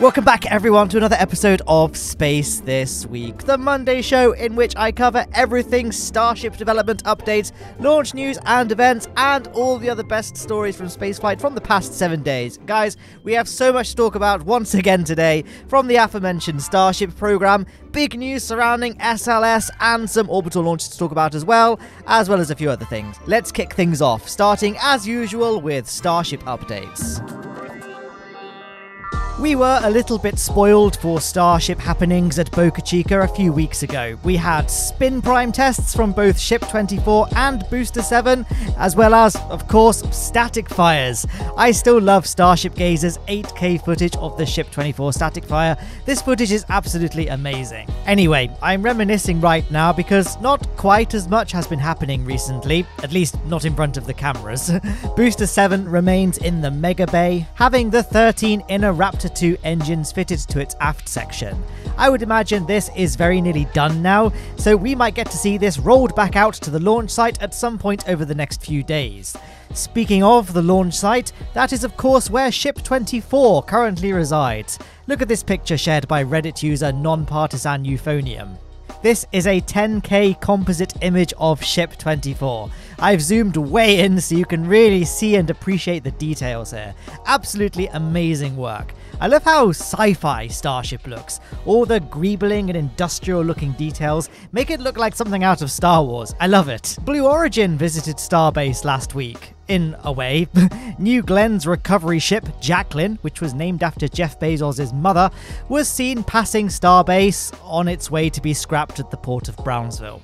Welcome back, everyone, to another episode of Space This Week, the Monday show in which I cover everything Starship development updates, launch news and events, and all the other best stories from spaceflight from the past 7 days. Guys, we have so much to talk about once again today, from the aforementioned Starship program, big news surrounding SLS, and some orbital launches to talk about as well as a few other things. Let's kick things off, starting as usual with Starship updates. We were a little bit spoiled for Starship happenings at Boca Chica a few weeks ago. We had spin prime tests from both Ship 24 and Booster 7, as well as, of course, static fires. I still love Starship Gazer's 8K footage of the Ship 24 static fire. This footage is absolutely amazing. Anyway, I'm reminiscing right now because not quite as much has been happening recently, at least not in front of the cameras. Booster 7 remains in the Mega Bay, having the 13 inner Raptors Two engines fitted to its aft section. I would imagine this is very nearly done now, so we might get to see this rolled back out to the launch site at some point over the next few days. Speaking of the launch site, that is of course where Ship 24 currently resides. Look at this picture shared by Reddit user NonpartisanEuphonium. This is a 10K composite image of Ship 24. I've zoomed way in so you can really see and appreciate the details here. Absolutely amazing work. I love how sci-fi Starship looks. All the greebling and industrial-looking details make it look like something out of Star Wars. I love it. Blue Origin visited Starbase last week. In a way. New Glenn's recovery ship, Jacqueline, which was named after Jeff Bezos' mother, was seen passing Starbase on its way to be scrapped at the port of Brownsville.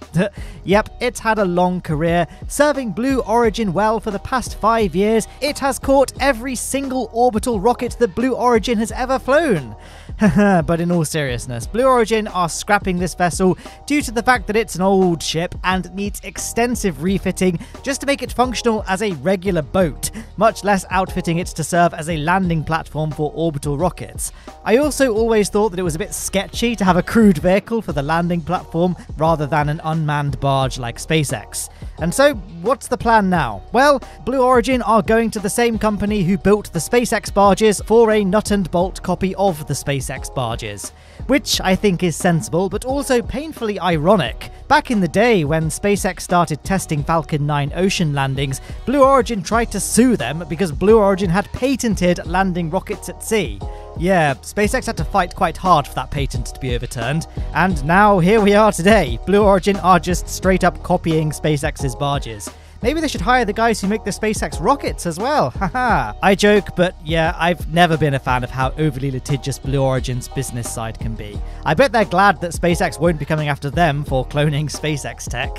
Yep, it's had a long career, serving Blue Origin well for the past 5 years. It has caught every single orbital rocket that Blue Origin has ever flown. But in all seriousness, Blue Origin are scrapping this vessel due to the fact that it's an old ship and needs extensive refitting just to make it functional as a regular boat, much less outfitting it to serve as a landing platform for orbital rockets. I also always thought that it was a bit sketchy to have a crewed vehicle for the landing platform rather than an unmanned barge like SpaceX. And so, what's the plan now? Well, Blue Origin are going to the same company who built the SpaceX barges for a nut-and-bolt copy of the SpaceX barges, which I think is sensible but also painfully ironic. Back in the day when SpaceX started testing Falcon 9 ocean landings, Blue Origin tried to sue them because Blue Origin had patented landing rockets at sea. Yeah, SpaceX had to fight quite hard for that patent to be overturned, and now here we are today. Blue Origin are just straight up copying SpaceX's barges. Maybe they should hire the guys who make the SpaceX rockets as well, haha. I joke, but yeah, I've never been a fan of how overly litigious Blue Origin's business side can be. I bet they're glad that SpaceX won't be coming after them for cloning SpaceX tech.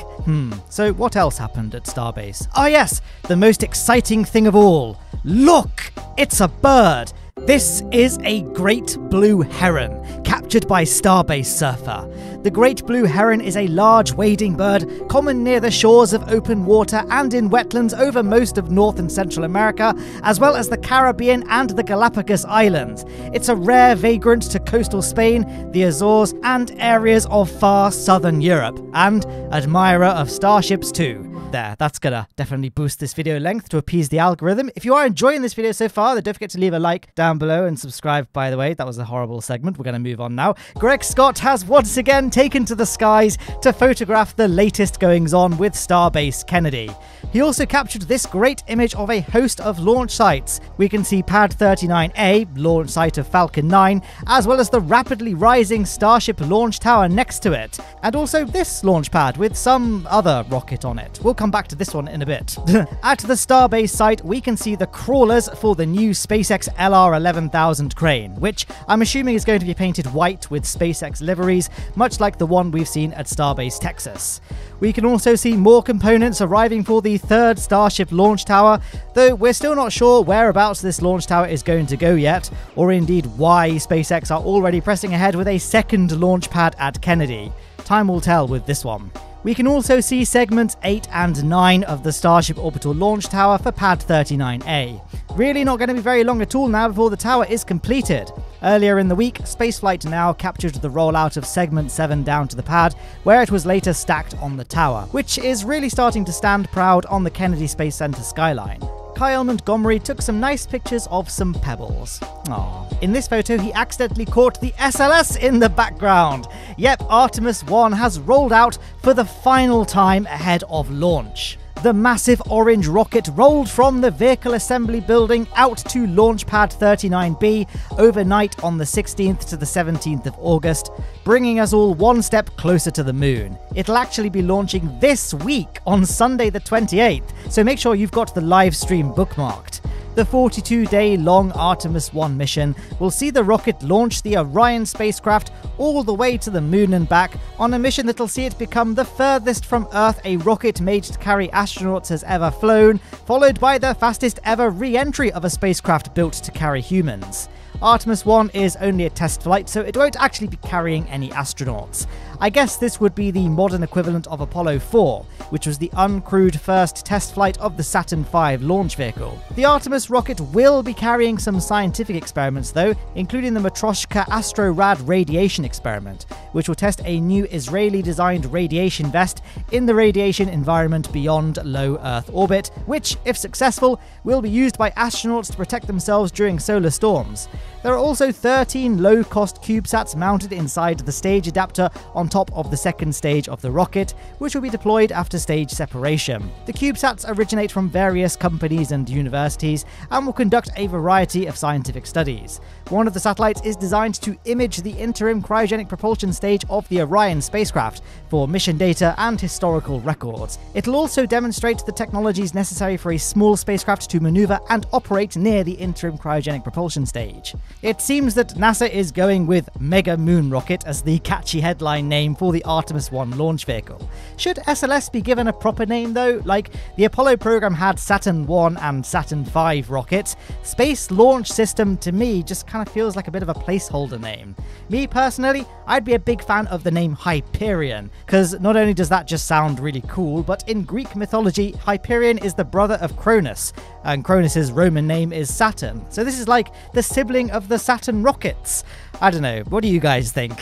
So what else happened at Starbase? Oh yes, the most exciting thing of all. Look, it's a bird. This is a great blue heron, captured by Starbase Surfer. The great blue heron is a large wading bird, common near the shores of open water and in wetlands over most of North and Central America, as well as the Caribbean and the Galapagos Islands. It's a rare vagrant to coastal Spain, the Azores, and areas of far southern Europe, and admirer of Starships too. There, that's gonna definitely boost this video length to appease the algorithm. If you are enjoying this video so far, then don't forget to leave a like down below and subscribe, by the way. That was a horrible segment. We're gonna move on now. Greg Scott has once again taken to the skies to photograph the latest goings-on with Starbase Kennedy. He also captured this great image of a host of launch sites. We can see Pad 39A, launch site of Falcon 9, as well as the rapidly rising Starship launch tower next to it, and also this launch pad with some other rocket on it. We'll come back to this one in a bit. At the Starbase site, we can see the crawlers for the new SpaceX LR11,000 crane, which I'm assuming is going to be painted white with SpaceX liveries, much like the one we've seen at Starbase Texas. We can also see more components arriving for the third Starship launch tower, though we're still not sure whereabouts this launch tower is going to go yet, or indeed why SpaceX are already pressing ahead with a second launch pad at Kennedy. Time will tell with this one. We can also see segments 8 and 9 of the Starship orbital launch tower for Pad 39A. Really not going to be very long at all now before the tower is completed. Earlier in the week, Spaceflight Now captured the rollout of segment 7 down to the pad, where it was later stacked on the tower, which is really starting to stand proud on the Kennedy Space Center skyline. Kyle Montgomery took some nice pictures of some pebbles. Aww. In this photo, he accidentally caught the SLS in the background. Yep, Artemis 1 has rolled out for the final time ahead of launch. The massive orange rocket rolled from the vehicle assembly building out to launch pad 39B overnight on the 16th to the 17th of August, bringing us all one step closer to the moon. It'll actually be launching this week on Sunday the 28th, so make sure you've got the live stream bookmarked. The 42-day-long Artemis 1 mission will see the rocket launch the Orion spacecraft all the way to the moon and back on a mission that'll see it become the furthest from Earth a rocket made to carry astronauts has ever flown, followed by the fastest ever re-entry of a spacecraft built to carry humans. Artemis 1 is only a test flight, so it won't actually be carrying any astronauts. I guess this would be the modern equivalent of Apollo 4, which was the uncrewed first test flight of the Saturn V launch vehicle. The Artemis rocket will be carrying some scientific experiments though, including the Matryoshka AstroRad radiation experiment, which will test a new Israeli-designed radiation vest in the radiation environment beyond low Earth orbit, which, if successful, will be used by astronauts to protect themselves during solar storms. There are also 13 low-cost CubeSats mounted inside the stage adapter on top of the second stage of the rocket, which will be deployed after stage separation. The CubeSats originate from various companies and universities and will conduct a variety of scientific studies. One of the satellites is designed to image the interim cryogenic propulsion stage of the Orion spacecraft for mission data and historical records. It'll also demonstrate the technologies necessary for a small spacecraft to maneuver and operate near the interim cryogenic propulsion stage. It seems that NASA is going with Mega Moon Rocket as the catchy headline name for the Artemis 1 launch vehicle. Should SLS be given a proper name though? Like, the Apollo program had Saturn 1 and Saturn 5 rockets. Space Launch System to me just kind of feels like a bit of a placeholder name. Me personally, I'd be a big fan of the name Hyperion, because not only does that just sound really cool, but in Greek mythology, Hyperion is the brother of Cronus, and Cronus' Roman name is Saturn. So this is like the sibling of the Saturn rockets. I don't know, what do you guys think?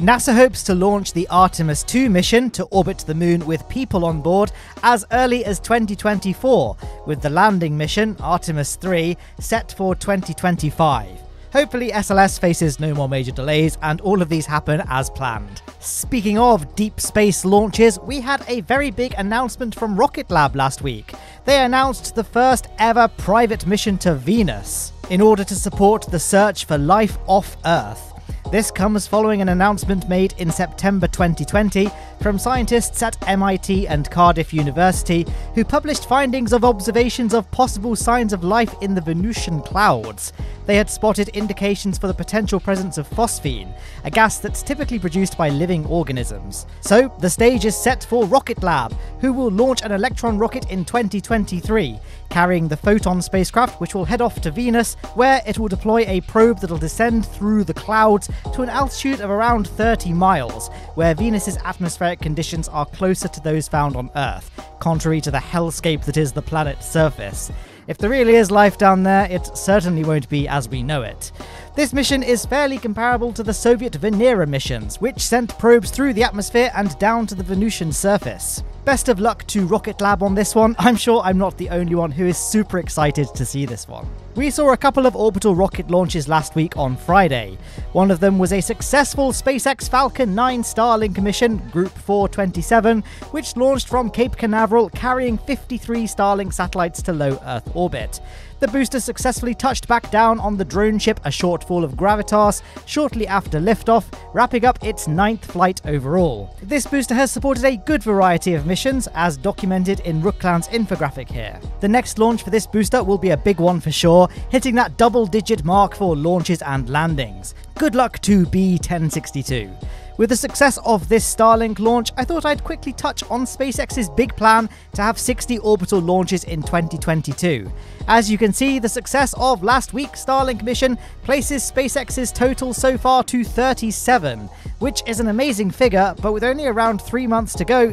NASA hopes to launch the Artemis 2 mission to orbit the moon with people on board as early as 2024, with the landing mission, Artemis 3, set for 2025. Hopefully SLS faces no more major delays and all of these happen as planned. Speaking of deep space launches, we had a very big announcement from Rocket Lab last week. They announced the first ever private mission to Venus in order to support the search for life off Earth. This comes following an announcement made in September 2020 from scientists at MIT and Cardiff University, who published findings of observations of possible signs of life in the Venusian clouds. They had spotted indications for the potential presence of phosphine, a gas that's typically produced by living organisms. So the stage is set for Rocket Lab, who will launch an Electron rocket in 2023, carrying the Photon spacecraft, which will head off to Venus, where it will deploy a probe that'll descend through the clouds to an altitude of around 30 miles, where Venus's atmospheric conditions are closer to those found on Earth, contrary to the hellscape that is the planet's surface. If there really is life down there, it certainly won't be as we know it. This mission is fairly comparable to the Soviet Venera missions, which sent probes through the atmosphere and down to the Venusian surface. Best of luck to Rocket Lab on this one. I'm sure I'm not the only one who is super excited to see this one. We saw a couple of orbital rocket launches last week on Friday. One of them was a successful SpaceX Falcon 9 Starlink mission, Group 427, which launched from Cape Canaveral carrying 53 Starlink satellites to low Earth orbit. The booster successfully touched back down on the drone ship A Shortfall of Gravitas shortly after liftoff, wrapping up its 9th flight overall. This booster has supported a good variety of missions, as documented in Rookland's infographic here. The next launch for this booster will be a big one for sure, hitting that double-digit mark for launches and landings. Good luck to B1062. With the success of this Starlink launch, I thought I'd quickly touch on SpaceX's big plan to have 60 orbital launches in 2022. As you can see, the success of last week's Starlink mission places SpaceX's total so far to 37, which is an amazing figure, but with only around 3 months to go.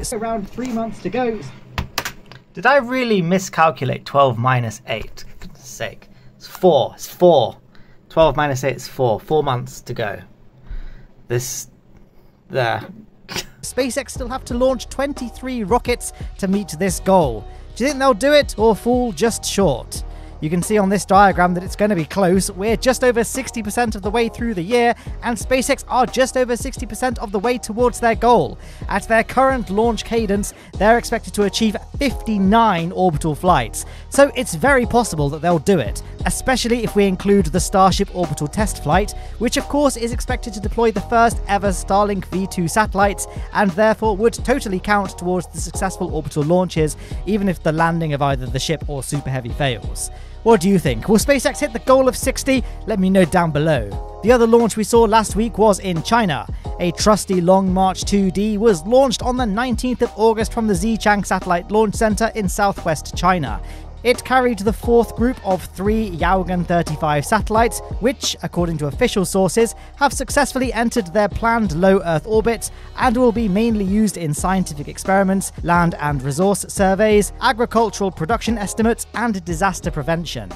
Did I really miscalculate 12 minus 8? For goodness sake. It's 4. 12 minus 8 is 4. 4 months to go. This... there. SpaceX still have to launch 23 rockets to meet this goal. Do you think they'll do it or fall just short? You can see on this diagram that it's going to be close. We're just over 60% of the way through the year, and SpaceX are just over 60% of the way towards their goal. At their current launch cadence, they're expected to achieve 59 orbital flights. So it's very possible that they'll do it, especially if we include the Starship orbital test flight, which of course is expected to deploy the first ever Starlink V2 satellites, and therefore would totally count towards the successful orbital launches, even if the landing of either the ship or Super Heavy fails. What do you think? Will SpaceX hit the goal of 60? Let me know down below. The other launch we saw last week was in China. A trusty Long March 2D was launched on the 19th of August from the Xichang Satellite Launch Center in southwest China. It carried the fourth group of three Yaogan 35 satellites, which, according to official sources, have successfully entered their planned low Earth orbit and will be mainly used in scientific experiments, land and resource surveys, agricultural production estimates, and disaster prevention.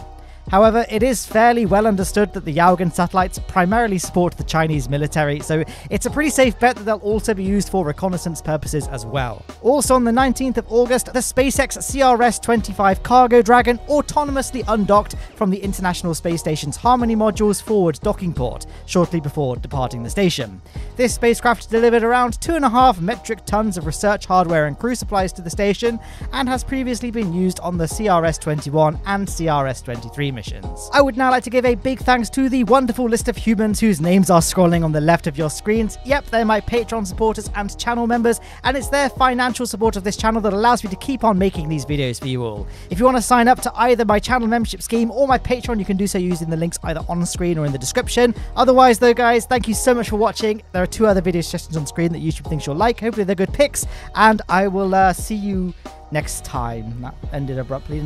However, it is fairly well understood that the Yaogan satellites primarily support the Chinese military, so it's a pretty safe bet that they'll also be used for reconnaissance purposes as well. Also on the 19th of August, the SpaceX CRS-25 Cargo Dragon autonomously undocked from the International Space Station's Harmony module's forward docking port, shortly before departing the station. This spacecraft delivered around 2.5 metric tons of research hardware and crew supplies to the station, and has previously been used on the CRS-21 and CRS-23 missions. I would now like to give a big thanks to the wonderful list of humans whose names are scrolling on the left of your screens. Yep, they're my Patreon supporters and channel members, and it's their financial support of this channel that allows me to keep on making these videos for you all. If you want to sign up to either my channel membership scheme or my Patreon, you can do so using the links either on screen or in the description. Otherwise though, guys, thank you so much for watching. There are two other video suggestions on screen that YouTube thinks you'll like. Hopefully they're good picks, and I will see you next time. That ended abruptly.